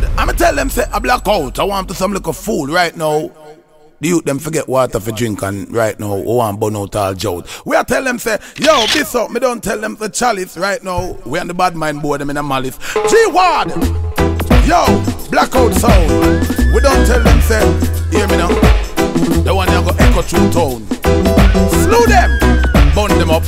blood. I'ma tell them say I black out. I want to some little fool right now. The youth them forget water for drink and right now we want burn out all jolt. We are tell them say, yo, this up, me don't tell them the chalice right now. We on the bad mind board them in a malice. G-Ward! Yo, blackout sound. We don't tell them say, hear me now. The one that go echo through town. Slew them! Burn them up.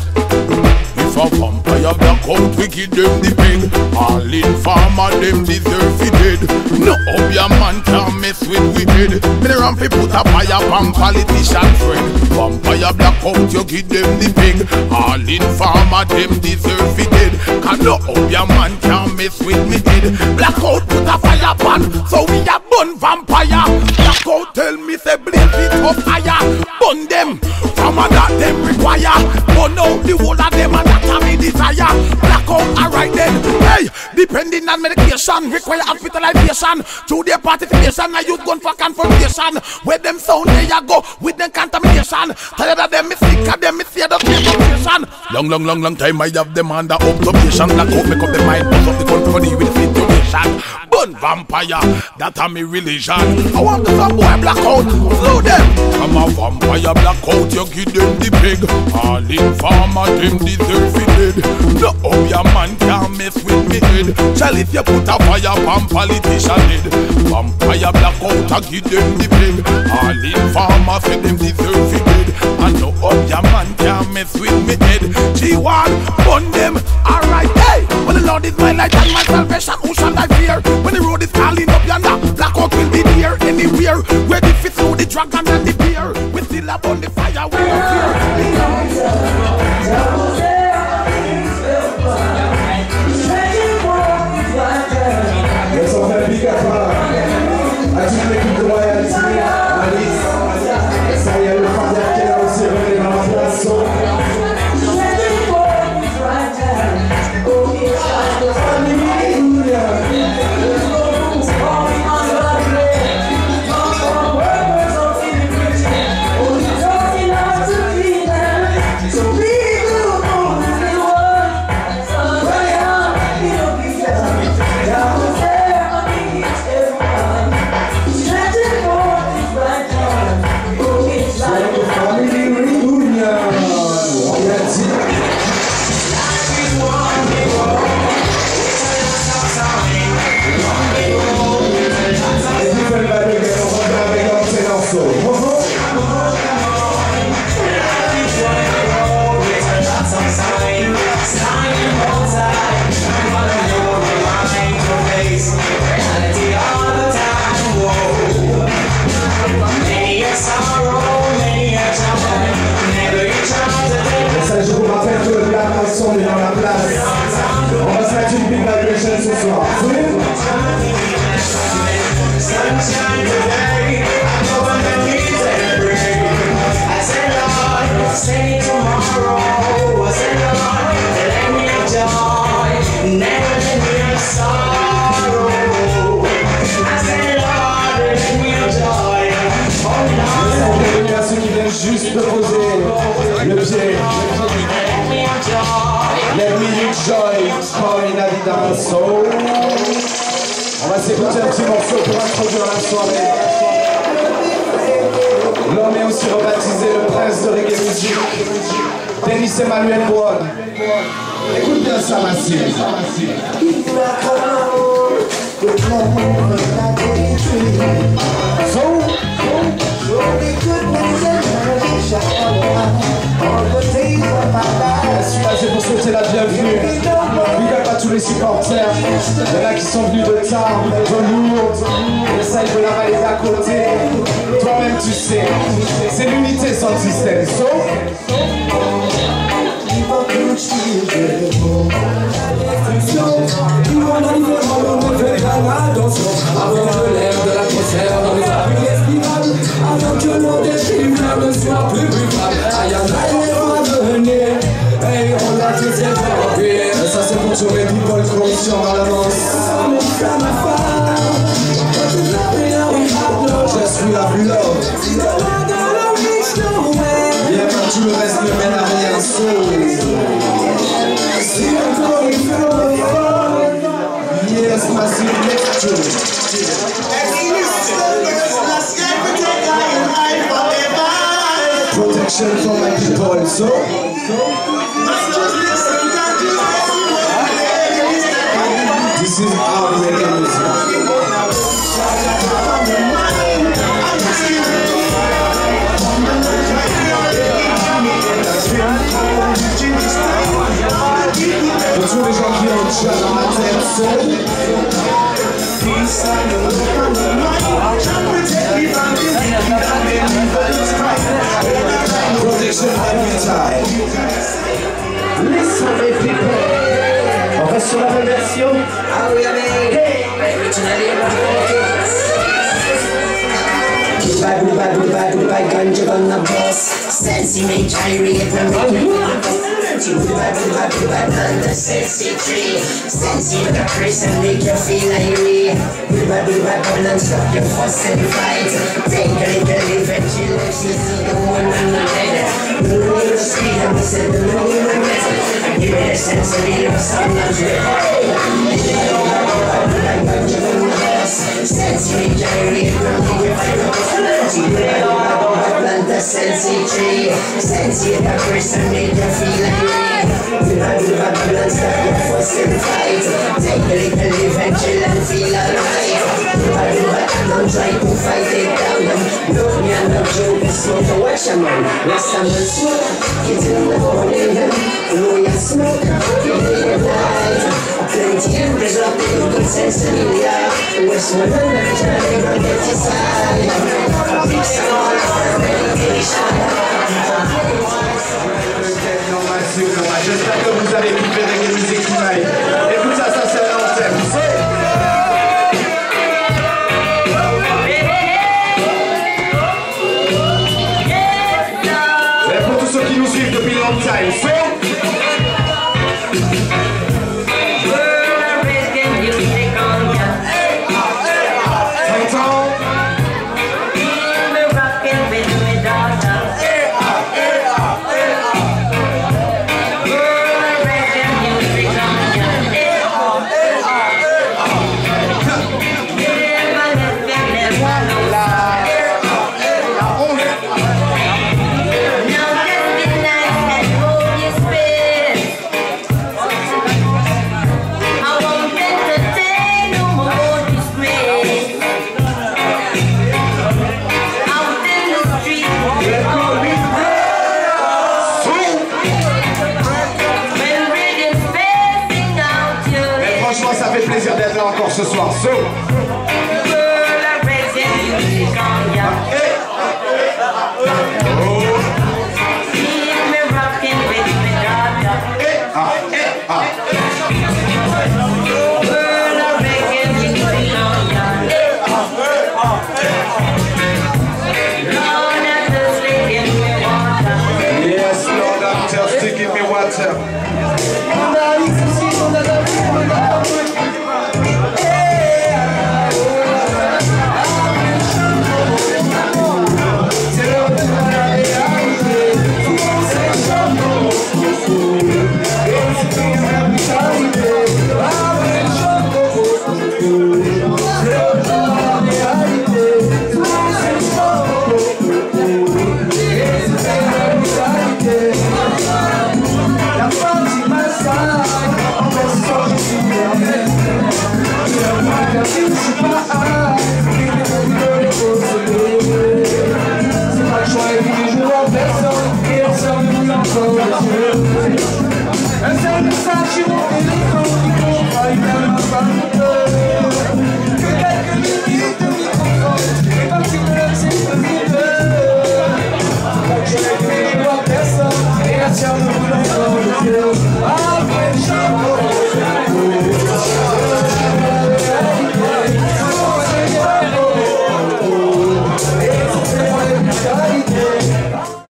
If I come by a blackout, we give them the pig. All informer them deserve it dead. No hope your man can mess with wicked. Me run fi put a fire pan politician friend. Vampire blackout, you give them the pig. All informer them deserve it dead. Cause no hope your man can mess with me dead. Blackout put a fire pan, so we a burn vampire. Blackout tell me say blaze it up higher. Burn them, from a that them require. Burn out the whole of them and that a me desire. Blackout alright then, hey. Depending on medication, require hospitalization. Through their participation, I use gun for confrontation. Where them sound, they a go with them contamination. Tired of them, me sick of them, me see the situation. Long time I have them under observation. Blackout make up the mind, up the company with the situation. Burn vampire, that a me religion. I want to some boy blackout, slow them. I'm a vampire blackout, you give them the pig. All informer, them deserve it dead. No, oh, your man can't mess with me head. Chalice, you put a fire pan politician head. Vampire blackout, I give them the pig. All informer, say them deserve it dead. And no, oh, your man can't mess with me head. G1, burn them, alright, hey. When the Lord is my light and my salvation, who shall I fear? When the road is calling up yonder, blackout will be near anywhere. Where the fit through the dragon and the beer, we still up on the fire, we don't fear. On va s'écouter un petit morceau pour introduire la soirée. L'homme est aussi rebaptisé le prince de reggae music, Dennis Emmanuel Brown. Écoute bien ça, Massy. C'est pour souhaiter la bienvenue. Big up à tous les supporters. Il y en a qui sont venus de tard, de Lourdes, de Saïd de la Vallée d'à côté. Toi-même tu sais, c'est l'unité sans système. So, sur les people conscients à l'avance. Je suis la plus lourde. Bien quand tu le restes ne mène à rien seul. Yes, massive lecture. This is our mechanism. Tous les gens qui ont déjà dans ma tête seule. Protection every time. Listen my people. On reste sur la même version. Ah oui, allez. You will on the sexy tree. Sense you the priest and make you feel angry. We will back on and stop your fuss and fight. Take a little leaf and chill and she's the one on the bed. The moon in the street and we said the moon in the bed. Give it a sense of it of someone's way. You know I Sensi tree, sensi the person made you feel angry. Do not give up and stop your fuss and fight. Take a little leave and chill and feel alright. Do not give up and don't try to fight it down. Look me and not you, this smoke a washer man. Last time you smoke, it's in the morning. Know you smoke, you need a light. Plenty of result, you good sense in India. West one another, trying to get you side. Big sound, j'espère que vous avez kiffé la musique qui m'aille. Écoute ça, ça c'est l'antenne. Et pour tous ceux qui nous suivent depuis longtemps, encore ce soir, so. Yes, Lord, I'm just taking me water. I'm sorry,